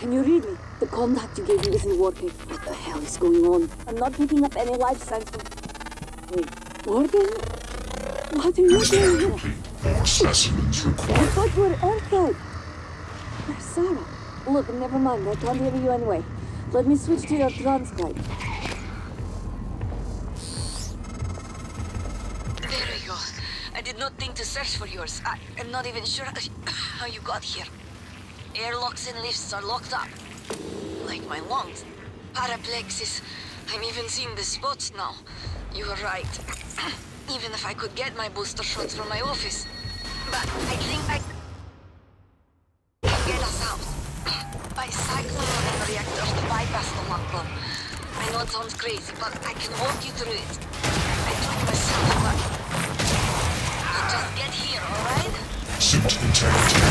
Can you read me? The contact you gave me isn't working. What the hell is going on? I'm not picking up any life signs from... Wait, Morgan? What are you doing? Complete. More specimens required. I thought you were Earthguard. There's Sarah. Look, never mind. I can't hear you anyway. Let me switch to your trance guide. There you go. I did not think to search for yours. I am not even sure how you got here. Airlocks and lifts are locked up. Like my lungs. Paraplexes. I'm even seeing the spots now. You were right. Even if I could get my booster shots from my office. But I think I can get us out. By cycling on the reactors to bypass the lock club. I know it sounds crazy, but I can walk you through it. I took myself, but... You just get here, alright? Suit intact.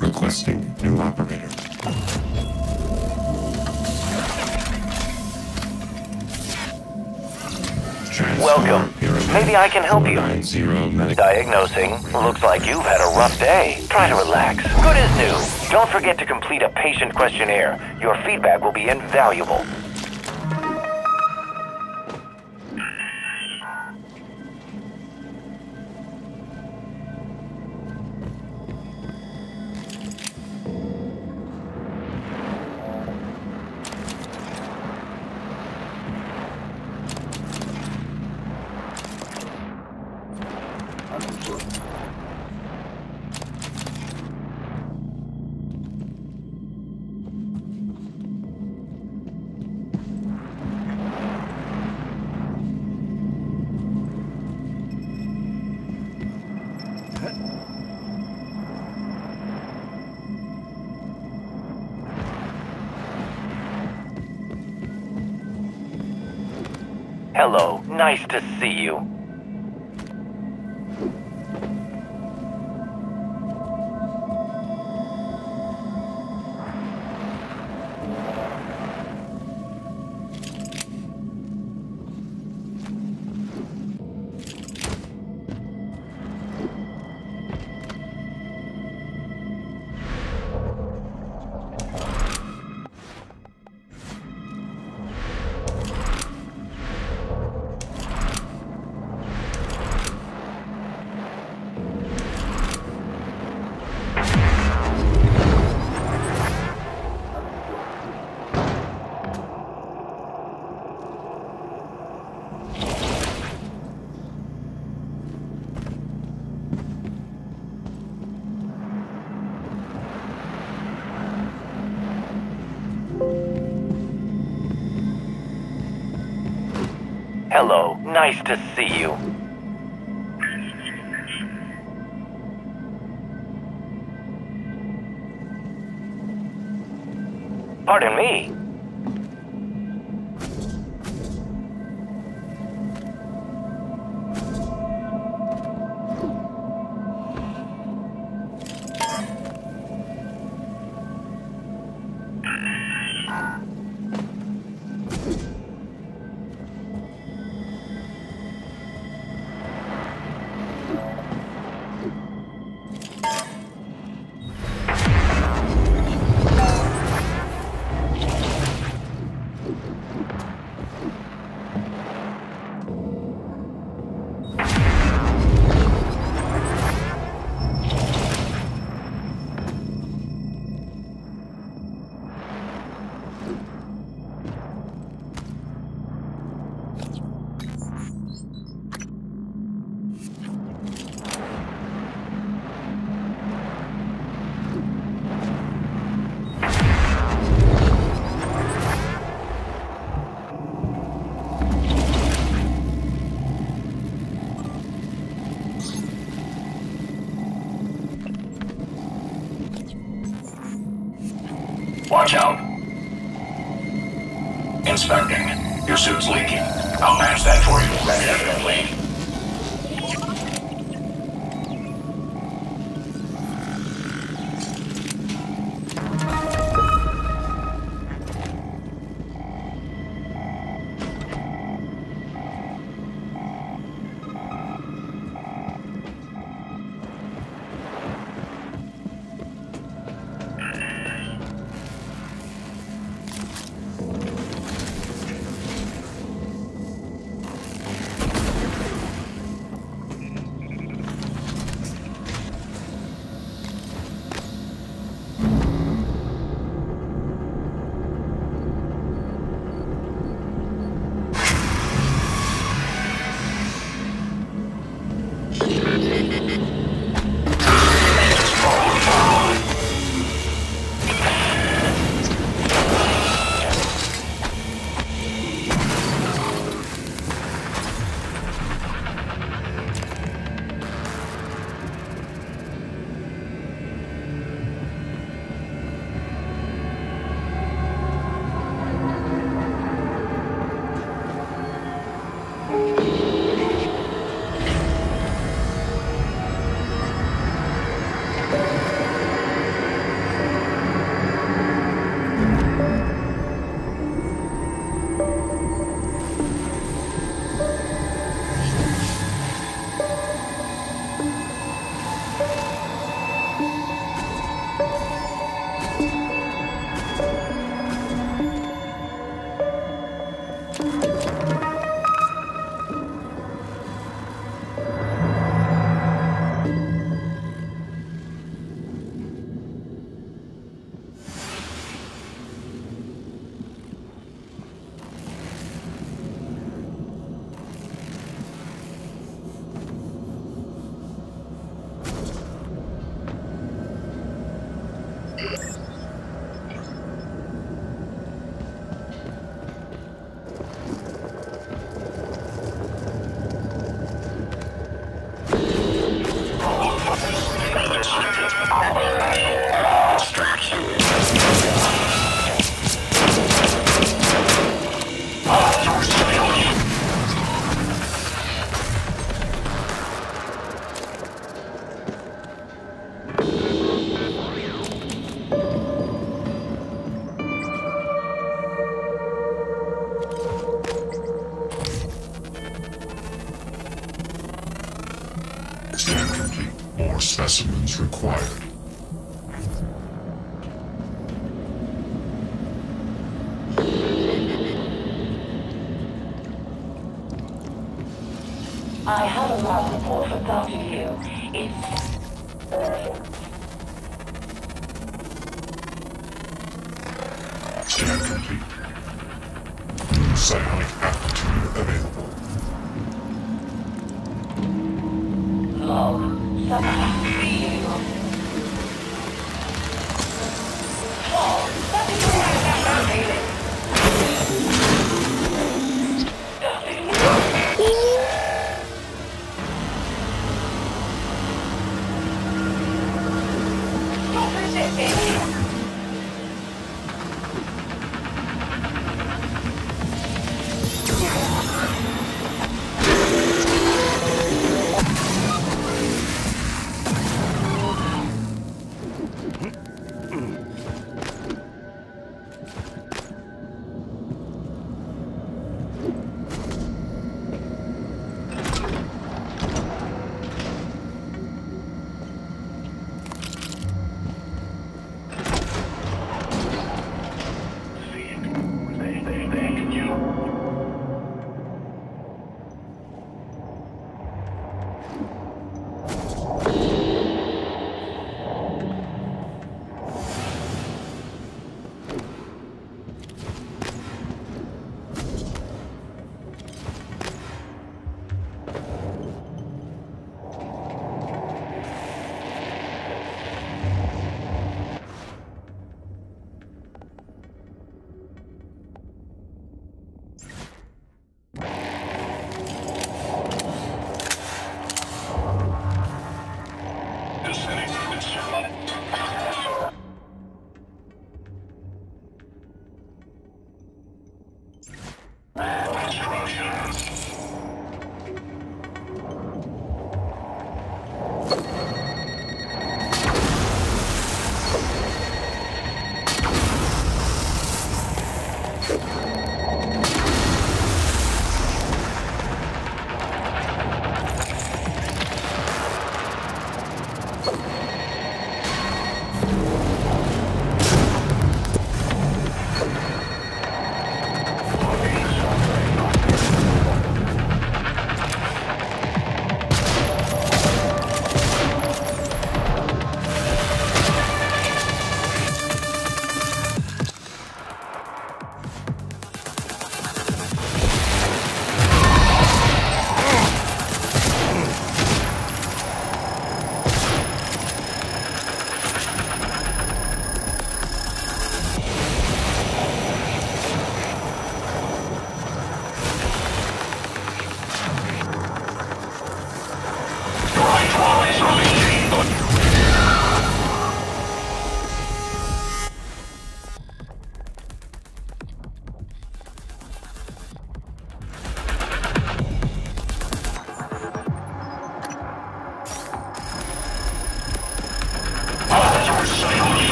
Requesting new operator. Welcome. Maybe I can help you. Diagnosing. Looks like you've had a rough day. Try to relax. Good as new. Don't forget to complete a patient questionnaire. Your feedback will be invaluable. Hello, nice to see you. Hello, nice to see you. Pardon me. Watch out. Inspecting. Your suit's leaking. I'll manage that for you. Definitely. Specimens required. I have a lab report for Dr. Yu. It's urgent. Scan complete. New psionic aptitude available. Log. Nothing.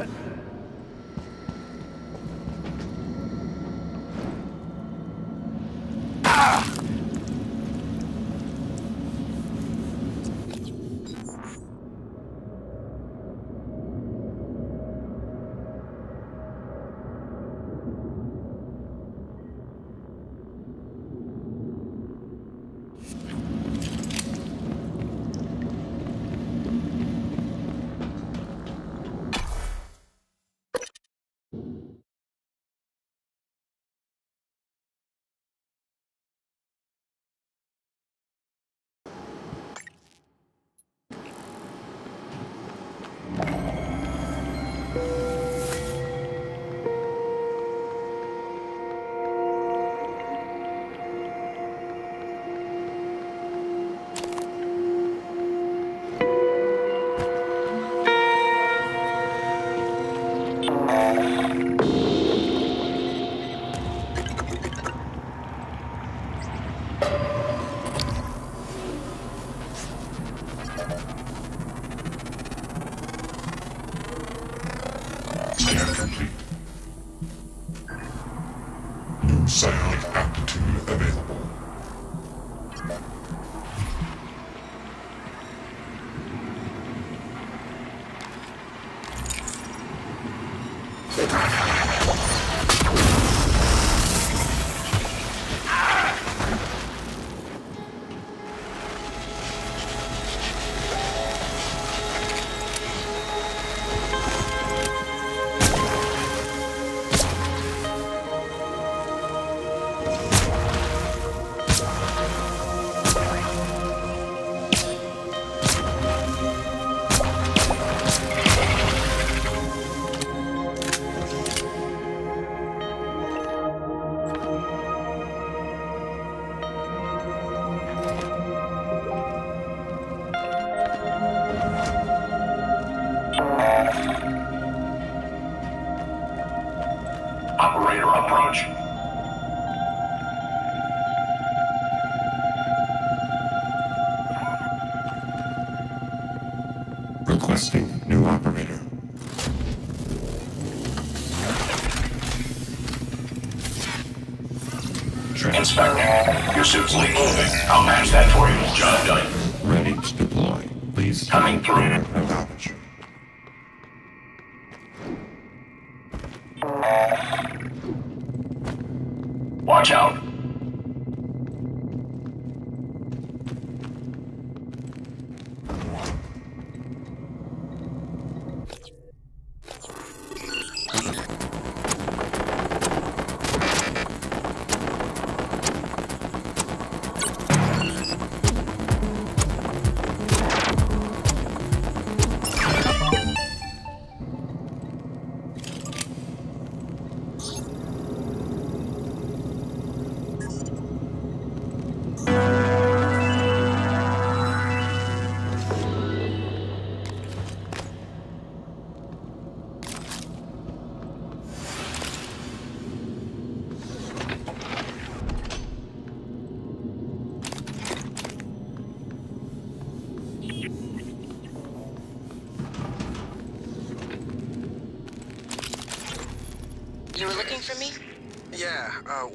it. Requesting new operator. Inspector, your suit's leaving. I'll manage that for you. Job done. Ready to deploy. Please. Coming through. Acknowledge. Watch out.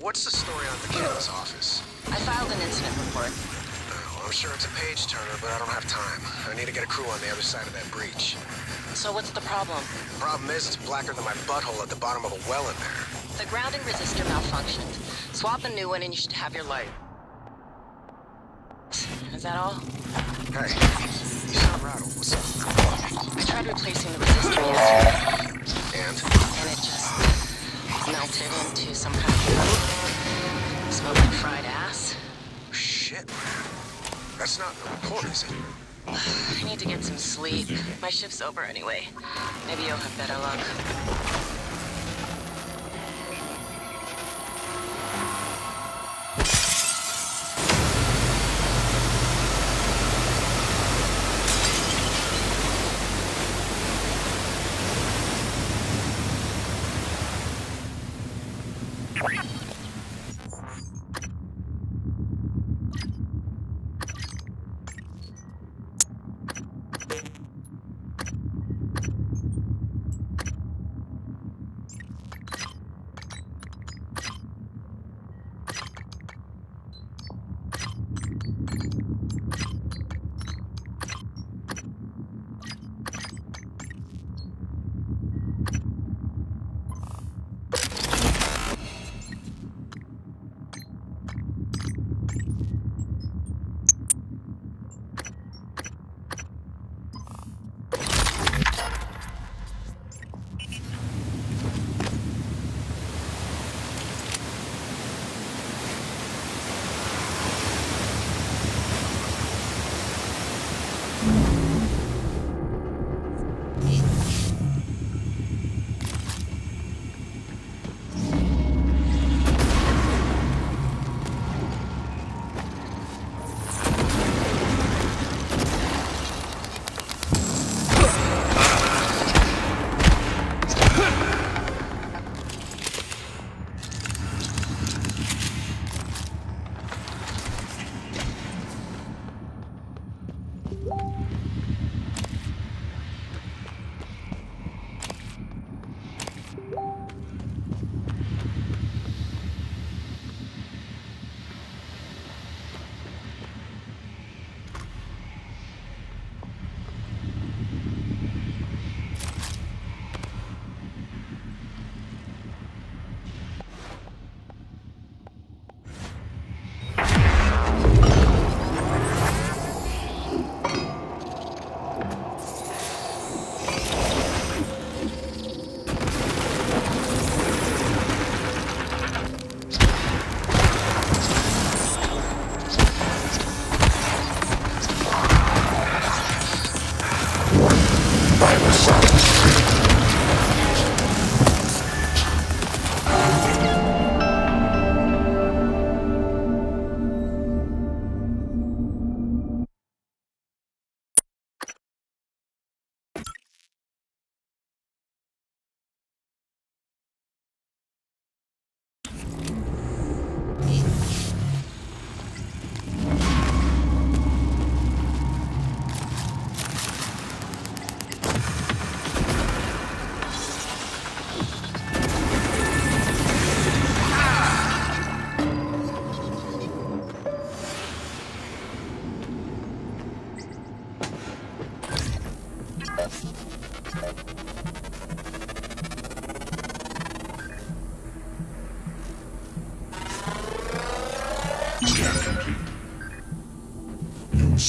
What's the story on the King's office? I filed an incident report. Well, I'm sure it's a page turner, but I don't have time. I need to get a crew on the other side of that breach. So what's the problem? The problem is it's blacker than my butthole at the bottom of a well in there. The grounding resistor malfunctioned. Swap a new one and you should have your light. Is that all? Hey, you sound rattled. What's up? I tried replacing the resistor yesterday. And it just... melted into some kind of smoking fried ass. Shit, man. That's not the report, is it? I need to get some sleep. My shift's over anyway. Maybe you'll have better luck.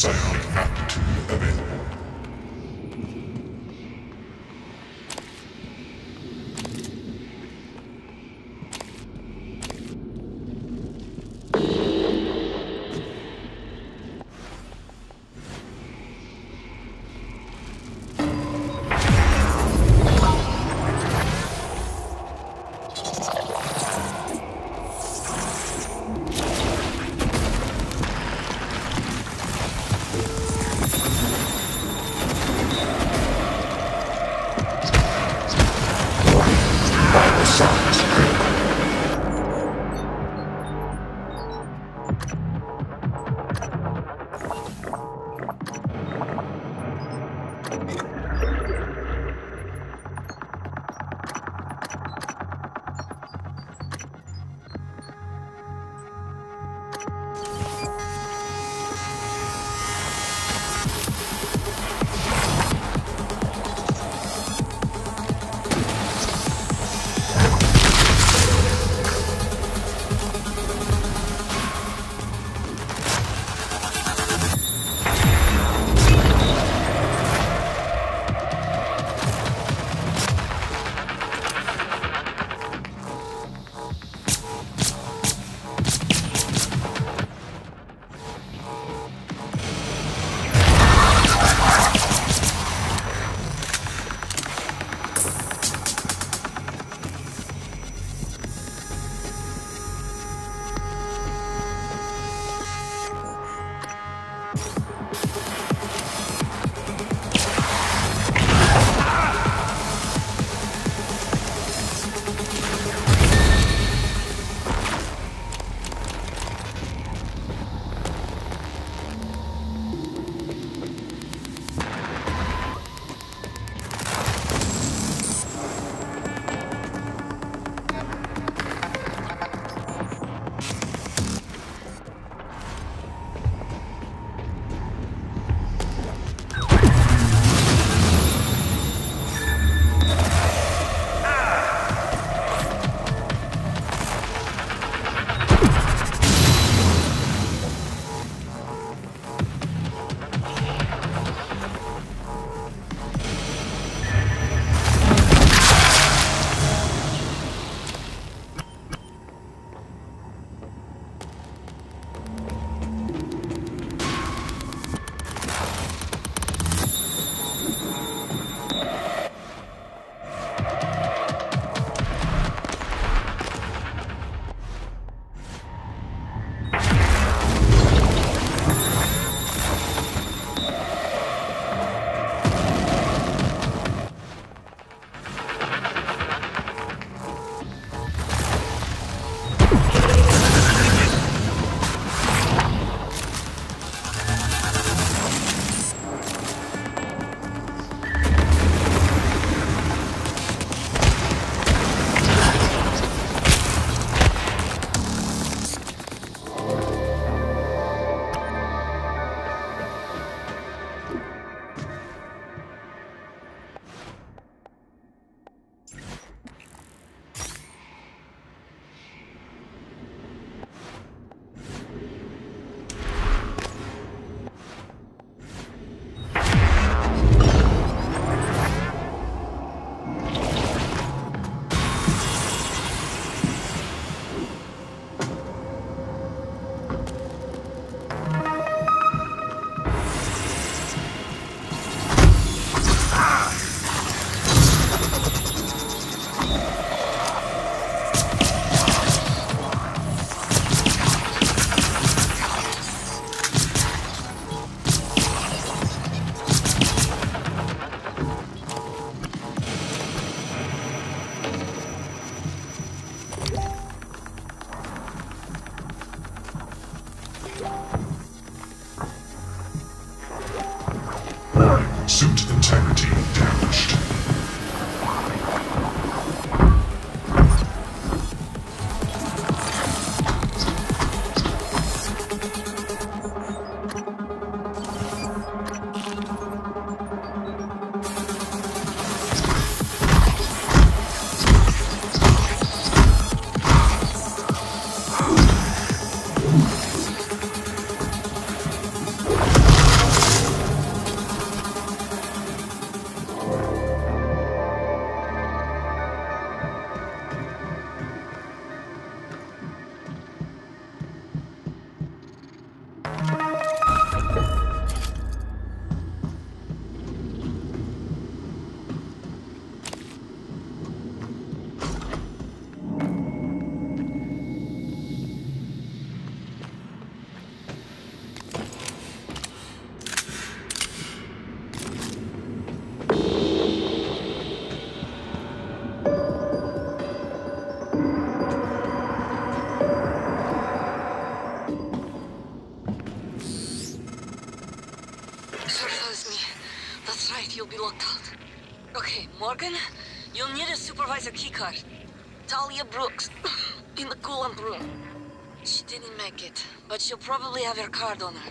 sound aptitude available. Morgan, you'll need a supervisor keycard. Talia Brooks, in the coolant room. She didn't make it, but she'll probably have her card on her.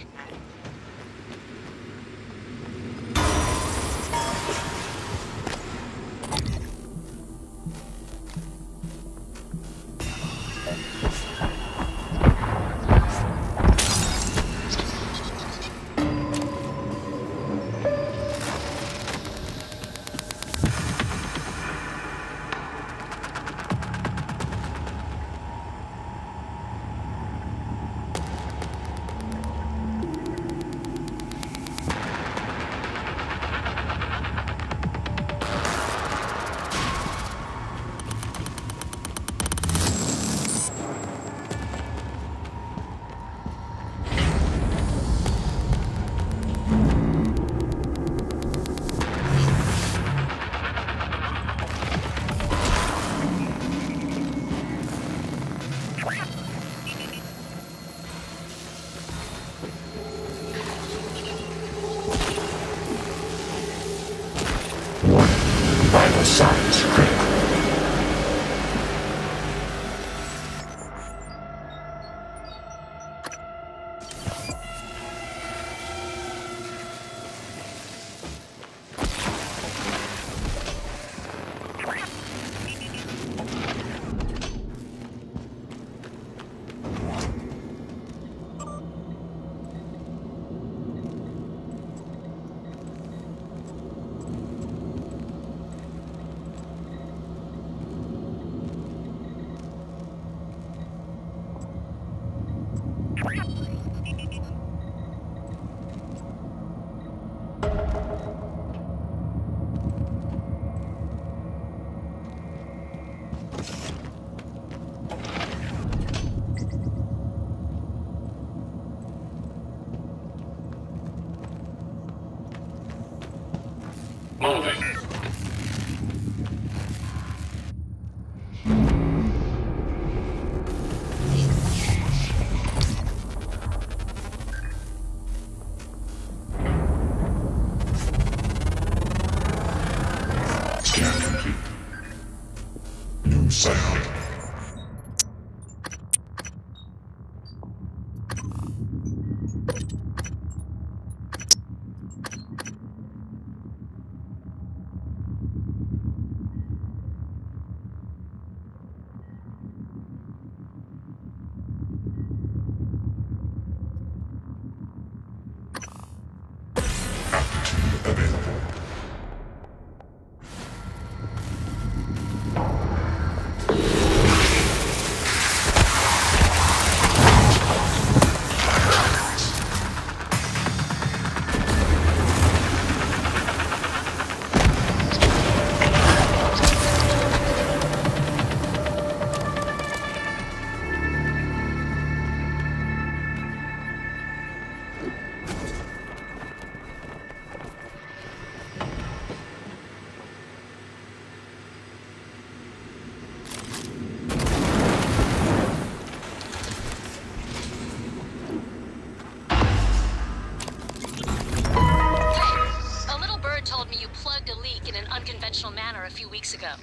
Ago.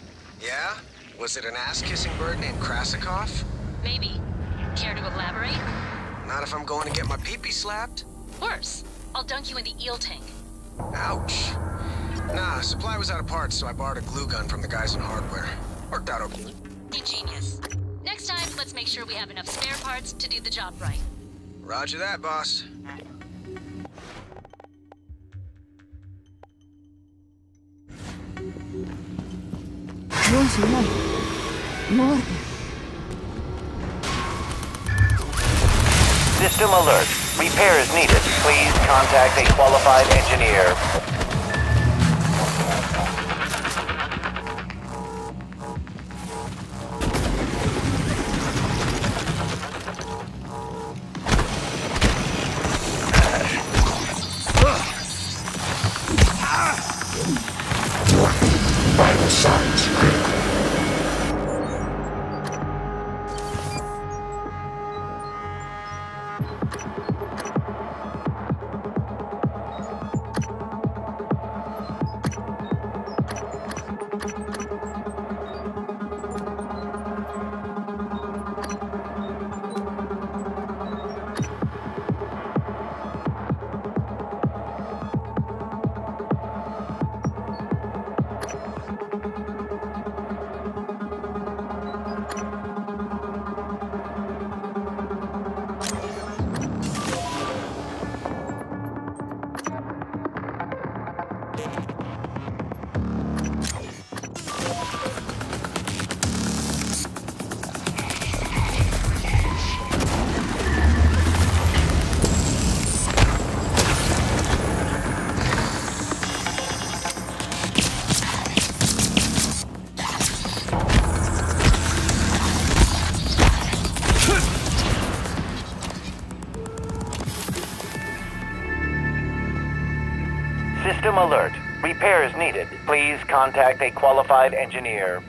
Yeah? Was it an ass-kissing bird named Krasikov? Maybe. Care to elaborate? Not if I'm going to get my pee-pee slapped. Worse. I'll dunk you in the eel tank. Ouch. Nah, supply was out of parts, so I borrowed a glue gun from the guys in hardware. Worked out okay. Ingenious. Next time, let's make sure we have enough spare parts to do the job right. Roger that, boss. System alert. Repairs needed. Please contact a qualified engineer. System alert. Repairs needed. Please contact a qualified engineer.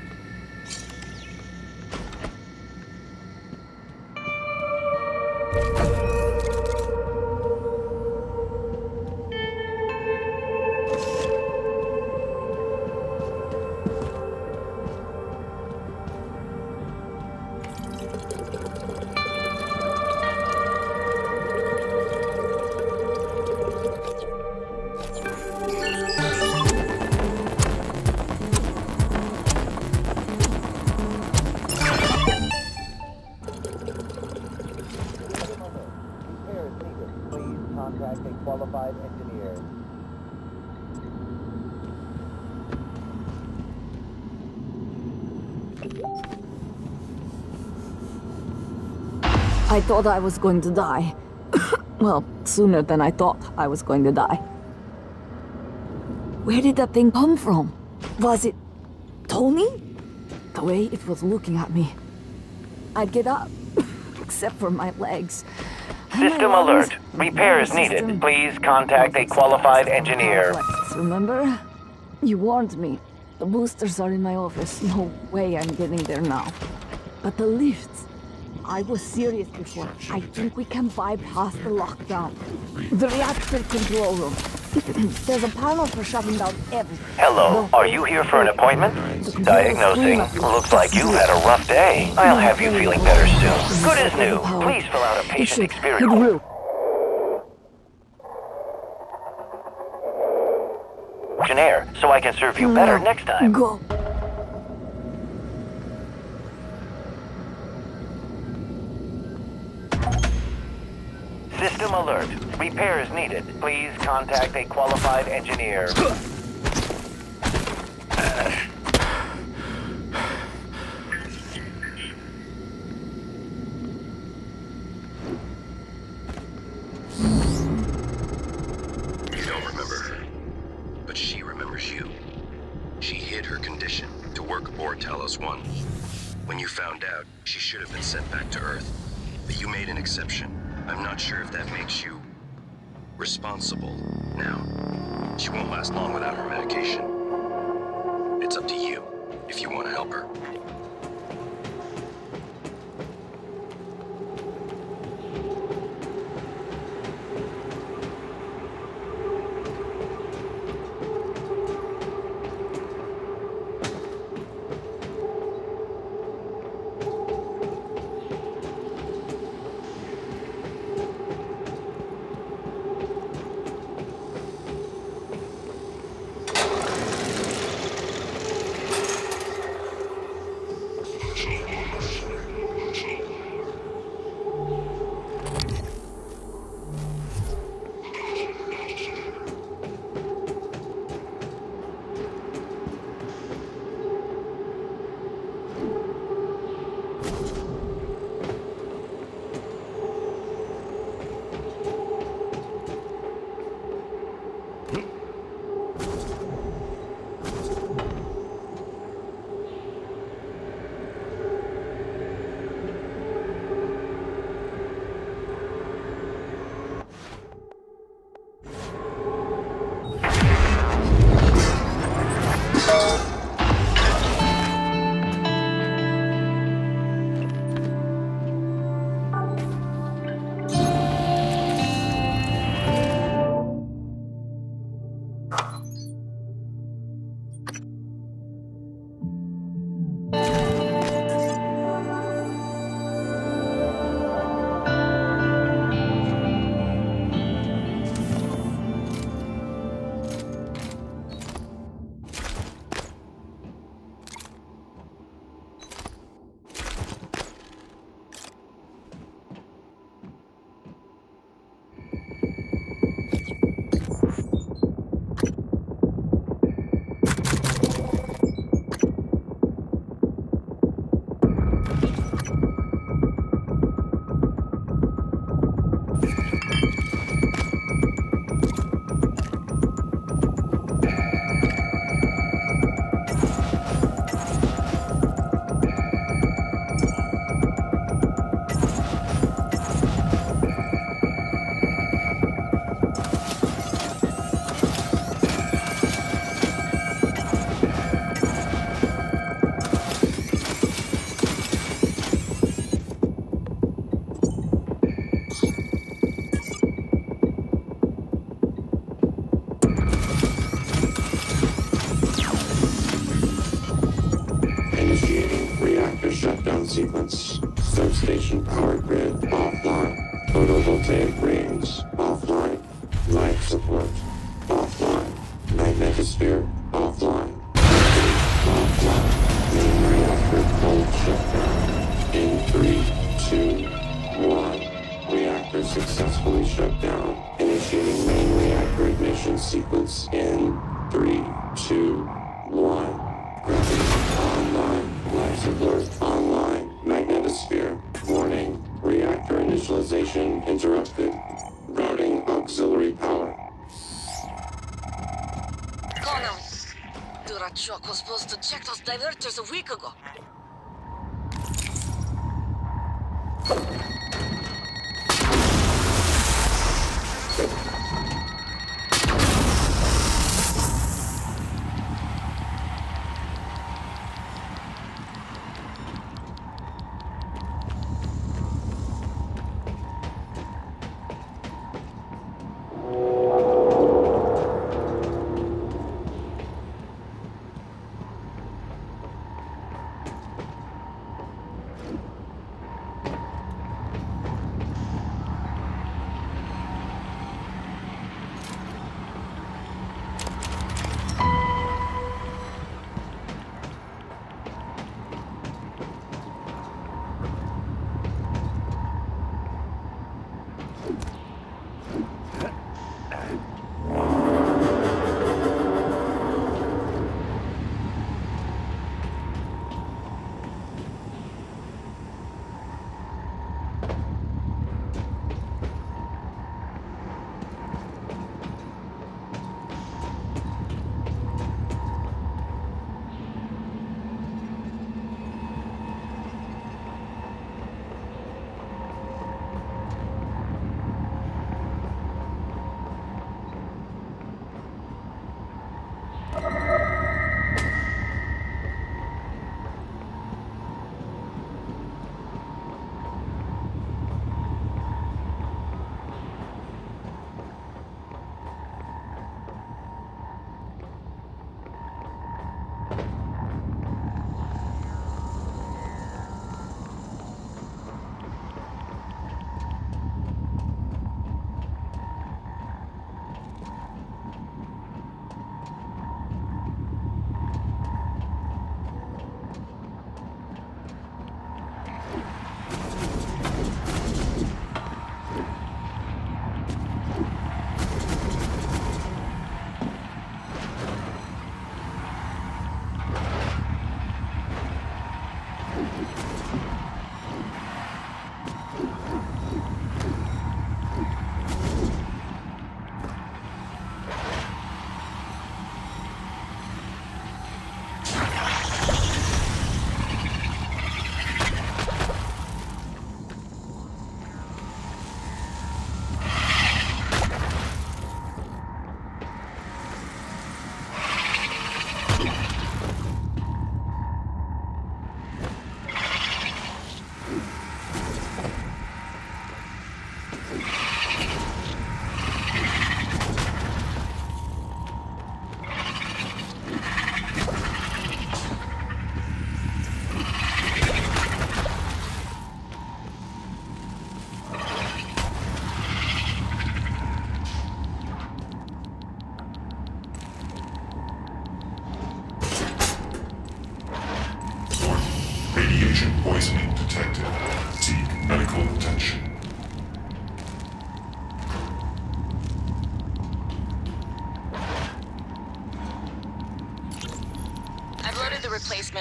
I thought I was going to die. Well, sooner than I thought I was going to die. Where did that thing come from? Was it Tony? The way it was looking at me. I'd get up, except for my legs. System alert. Repairs needed. Please contact a qualified engineer. Remember? You warned me. The boosters are in my office. No way I'm getting there now. But the lifts... I was serious before. I think we can bypass the lockdown. The reactor control room. There's a panel for shutting down everything. Hello, are you here for an appointment? Diagnosing. Looks like you've had a rough day. I'll have you feeling better soon. Good as new. Please fill out a patient experience form. So I can serve you better next time. Go. System alert. Repairs needed. Please contact a qualified engineer. You don't remember, but she remembers you. She hid her condition to work aboard Talos-1. When you found out, she should have been sent back to Earth, but you made an exception. I'm not sure if that makes you responsible now. She won't last long without her medication. It's up to you if you want to help her. sequence. Third station power grid offline. Photovoltaic rings offline. Life support offline. Magnetosphere offline. Offline. Main reactor cold shutdown. In 3, 2, 1. Reactor successfully shut down. Initiating main reactor ignition sequence in 3, 2, 1. Gravity online. Life support online. Magnetosphere. Warning. Reactor initialization interrupted. Routing auxiliary power. Connors! Durachok was supposed to check those diverters a week ago.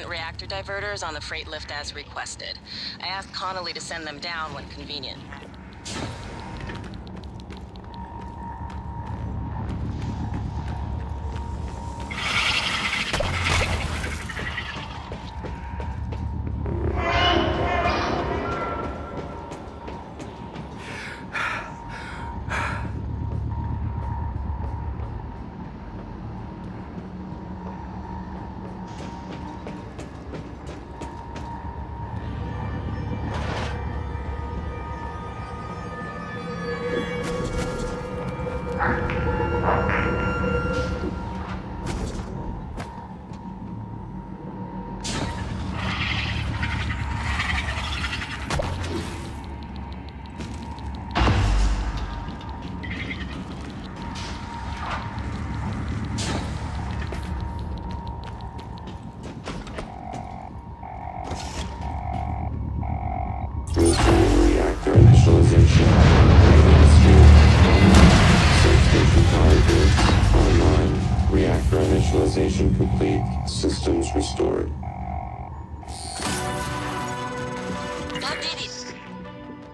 Reactor diverters on the freight lift as requested. I asked Connolly to send them down when convenient. Mission complete. Systems restored. That did it.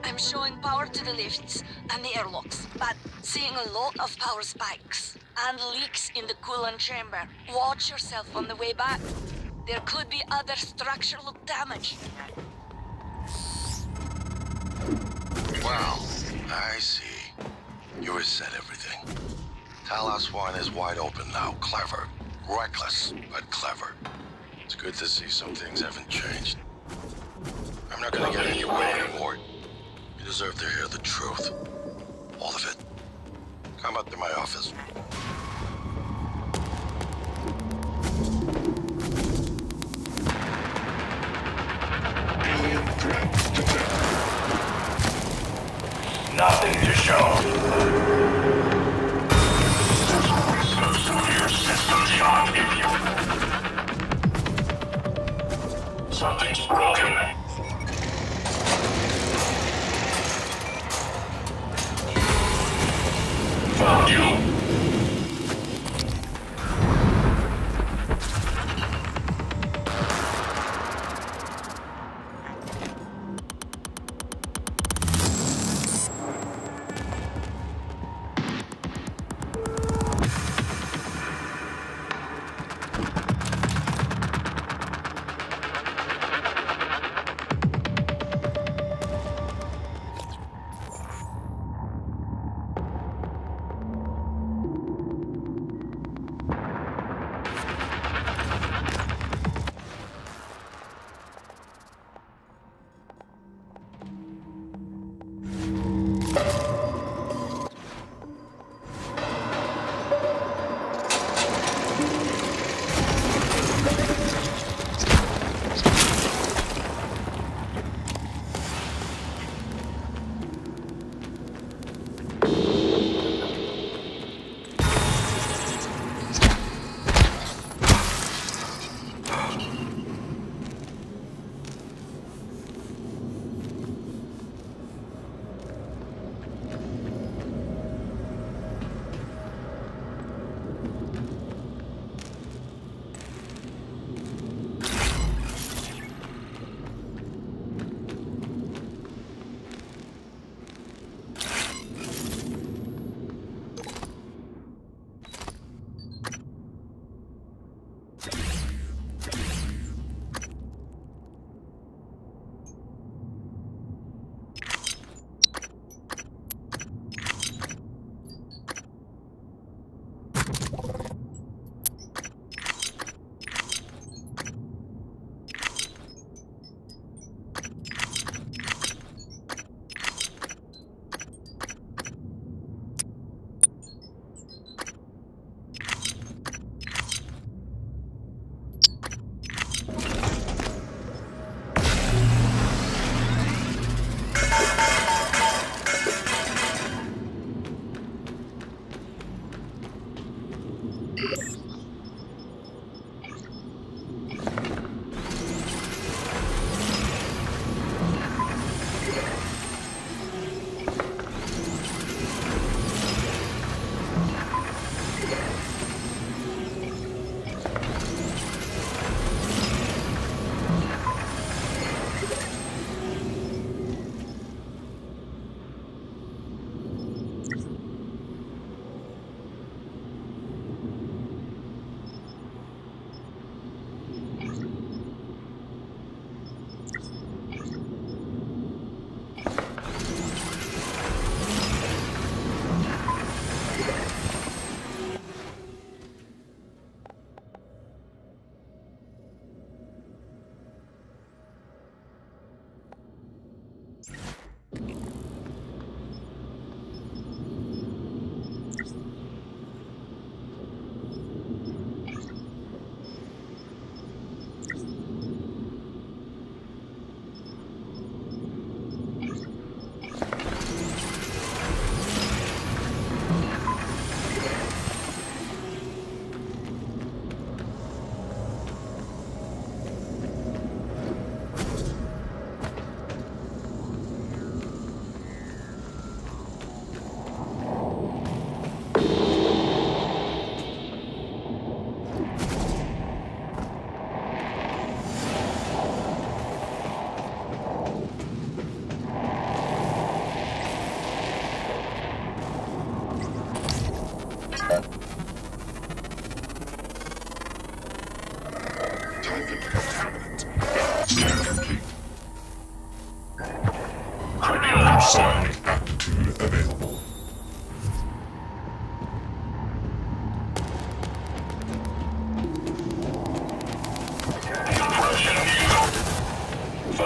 I'm showing power to the lifts and the airlocks, but seeing a lot of power spikes and leaks in the coolant chamber. Watch yourself on the way back. There could be other structural damage. Wow, I see. You have said everything. Talos-1 is wide open now. Clever. Reckless, but clever. It's good to see some things haven't changed. I'm not gonna get in your way anymore. You deserve to hear the truth. All of it. Come up to my office. Alien threats detected. Nothing to show. Something's broken. Found you.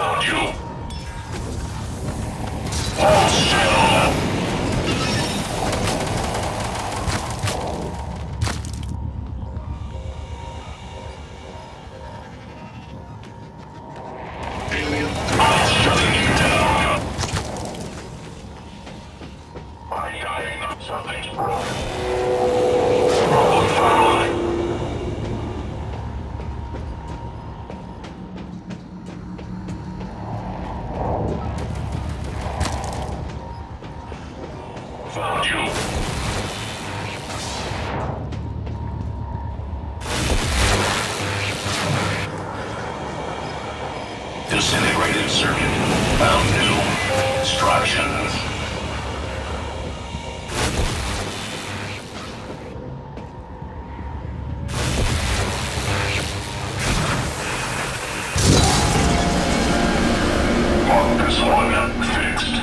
on you! All still! Disintegrated circuit. Found new instructions. Marcus 1 fixed.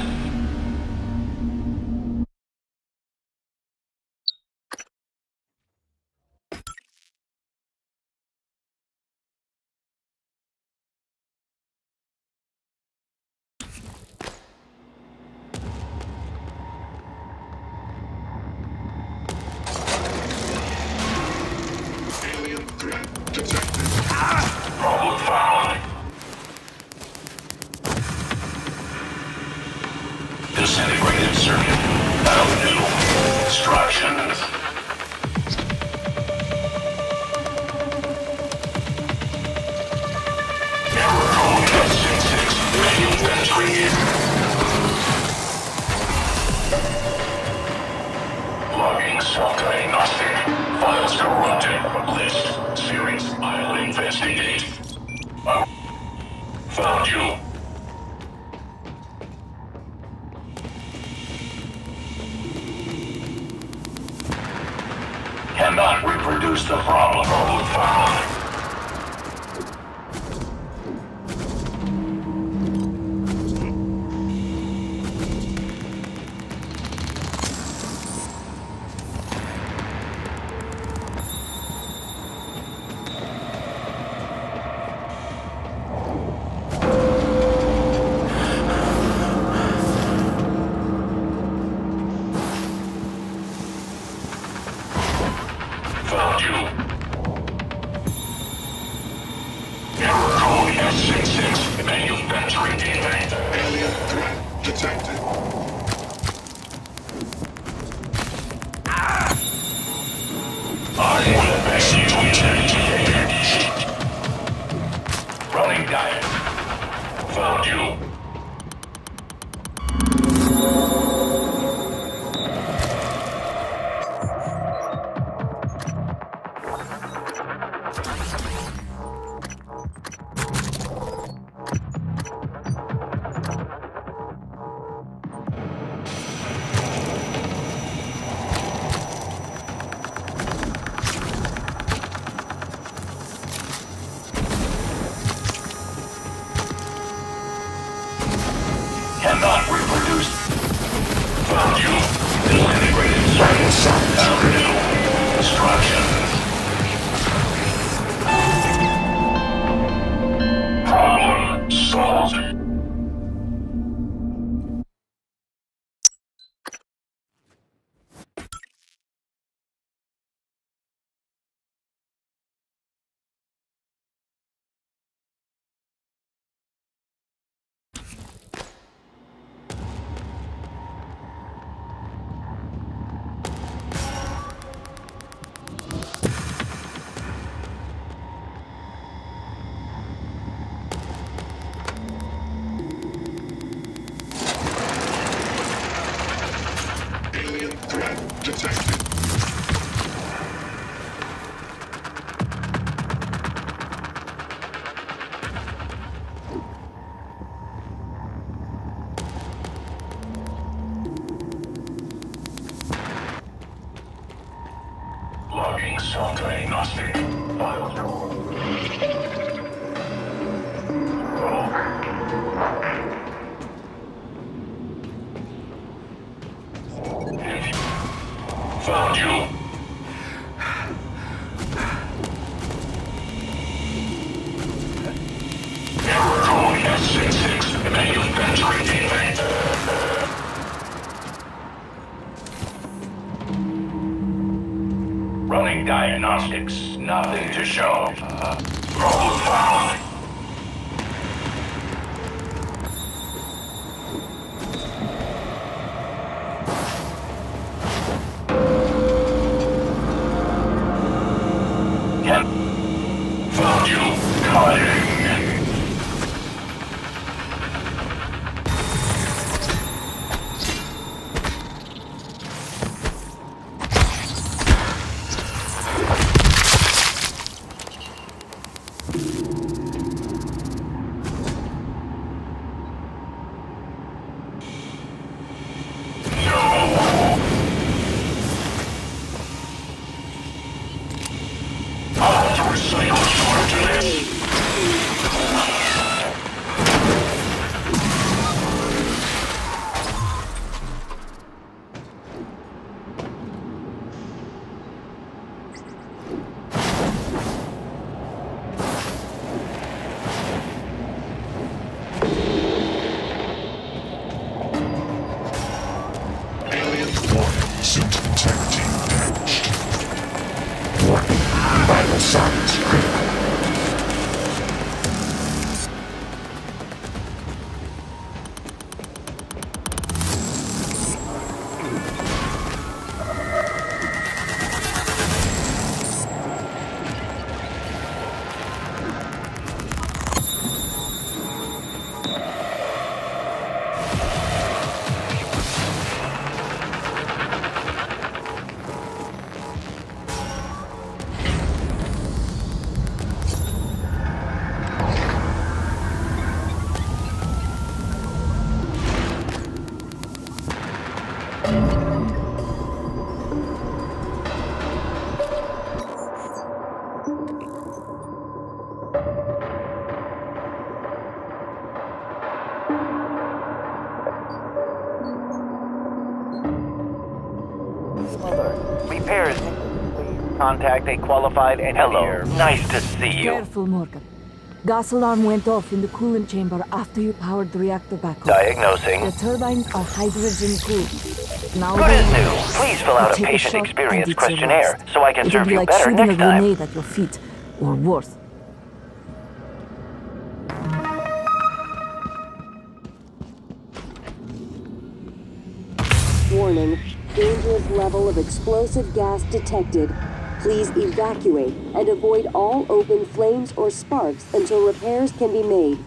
Disintegrated circuit. Found new instructions. Error code S66. Manual entry in. Logging self-diagnostic. Files corrupted. List. Series. I'll investigate. Found you. Cannot reproduce the problem mode found. Found you. Error code S66. Manual entry delayed. Alien threat detected. I want to make you change. Running diet. Found you. Cannot reproduce. Found you. Disintegrated circuits. Found new instructions. Problem solved. Logging self-diagnostic. File door. Found you. Error code Running diagnostics, nothing to show. Problem found. Repairs. Contact a qualified engineer. Hello. Nice to see you. Careful, Morgan. Gas alarm went off in the coolant chamber after you powered the reactor back up. Diagnosing. The turbines are hydrogen cooled. Now good as new. Please fill out a patient experience questionnaire so I can serve you better next time. It'll be like shooting a grenade at your feet, or worse. Warning. Dangerous level of explosive gas detected. Please evacuate and avoid all open flames or sparks until repairs can be made.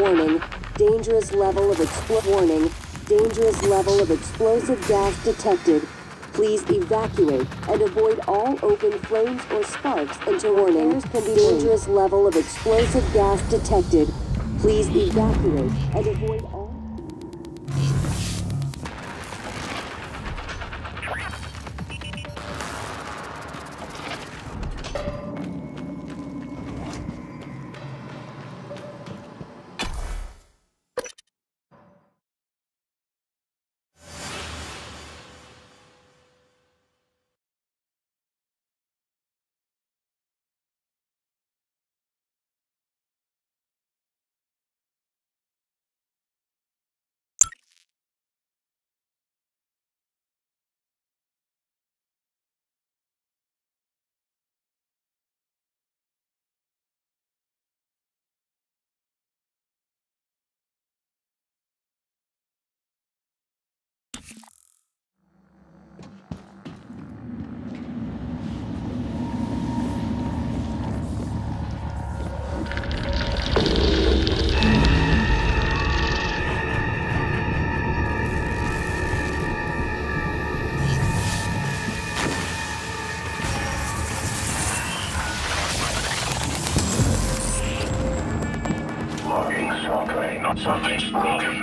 Warning, dangerous level of explosive gas detected. Please evacuate and avoid all open flames or sparks until warnings can be dangerous level of explosive gas detected. Please evacuate and avoid all... Something's broken.